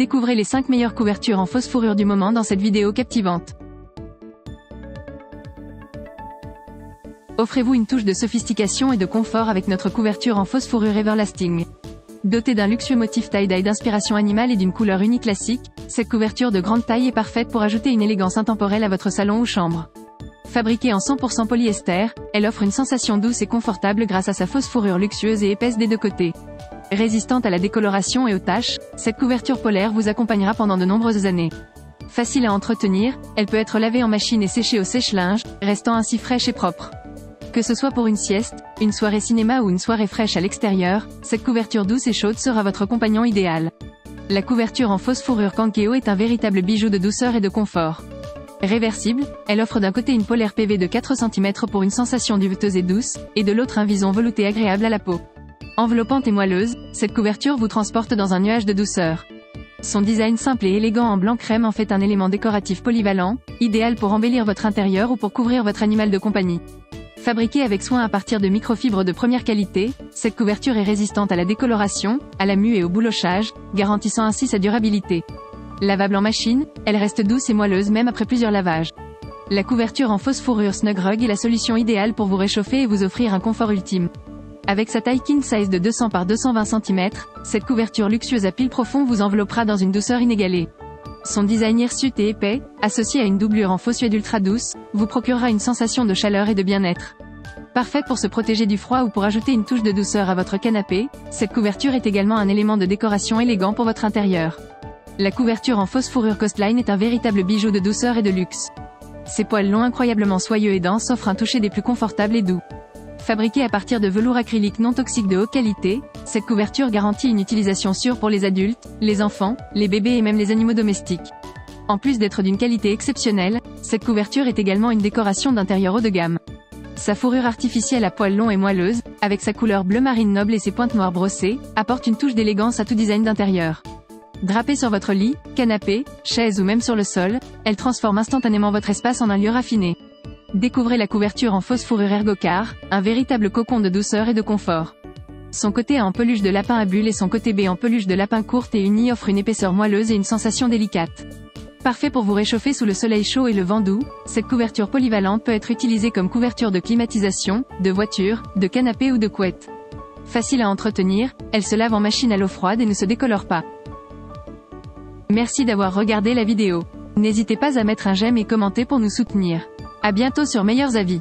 Découvrez les 5 meilleures couvertures en fausse fourrure du moment dans cette vidéo captivante. Offrez-vous une touche de sophistication et de confort avec notre couverture en fausse fourrure Everlasting. Dotée d'un luxueux motif tie-dye d'inspiration animale et d'une couleur unie classique, cette couverture de grande taille est parfaite pour ajouter une élégance intemporelle à votre salon ou chambre. Fabriquée en 100% polyester, elle offre une sensation douce et confortable grâce à sa fausse fourrure luxueuse et épaisse des deux côtés. Résistante à la décoloration et aux taches, cette couverture polaire vous accompagnera pendant de nombreuses années. Facile à entretenir, elle peut être lavée en machine et séchée au sèche-linge, restant ainsi fraîche et propre. Que ce soit pour une sieste, une soirée cinéma ou une soirée fraîche à l'extérieur, cette couverture douce et chaude sera votre compagnon idéal. La couverture en fausse fourrure Kankeau est un véritable bijou de douceur et de confort. Réversible, elle offre d'un côté une polaire PV de 4 cm pour une sensation duveteuse et douce, et de l'autre un vison velouté agréable à la peau. Enveloppante et moelleuse, cette couverture vous transporte dans un nuage de douceur. Son design simple et élégant en blanc crème en fait un élément décoratif polyvalent, idéal pour embellir votre intérieur ou pour couvrir votre animal de compagnie. Fabriquée avec soin à partir de microfibres de première qualité, cette couverture est résistante à la décoloration, à la mue et au boulochage, garantissant ainsi sa durabilité. Lavable en machine, elle reste douce et moelleuse même après plusieurs lavages. La couverture en fausse fourrure Snug Rug est la solution idéale pour vous réchauffer et vous offrir un confort ultime. Avec sa taille king size de 200 par 220 cm, cette couverture luxueuse à pile profond vous enveloppera dans une douceur inégalée. Son design hirsute et épais, associé à une doublure en faux suède ultra douce, vous procurera une sensation de chaleur et de bien-être. Parfait pour se protéger du froid ou pour ajouter une touche de douceur à votre canapé, cette couverture est également un élément de décoration élégant pour votre intérieur. La couverture en fausse fourrure Coastline est un véritable bijou de douceur et de luxe. Ses poils longs incroyablement soyeux et denses offrent un toucher des plus confortables et doux. Fabriquée à partir de velours acrylique non toxique de haute qualité, cette couverture garantit une utilisation sûre pour les adultes, les enfants, les bébés et même les animaux domestiques. En plus d'être d'une qualité exceptionnelle, cette couverture est également une décoration d'intérieur haut de gamme. Sa fourrure artificielle à poils longs et moelleuse, avec sa couleur bleu marine noble et ses pointes noires brossées, apporte une touche d'élégance à tout design d'intérieur. Drapée sur votre lit, canapé, chaise ou même sur le sol, elle transforme instantanément votre espace en un lieu raffiné. Découvrez la couverture en fausse fourrure Ergocar, un véritable cocon de douceur et de confort. Son côté A en peluche de lapin à bulles et son côté B en peluche de lapin courte et unie offrent une épaisseur moelleuse et une sensation délicate. Parfait pour vous réchauffer sous le soleil chaud et le vent doux, cette couverture polyvalente peut être utilisée comme couverture de climatisation, de voiture, de canapé ou de couette. Facile à entretenir, elle se lave en machine à l'eau froide et ne se décolore pas. Merci d'avoir regardé la vidéo. N'hésitez pas à mettre un j'aime et commenter pour nous soutenir. À bientôt sur Meilleurs Avis.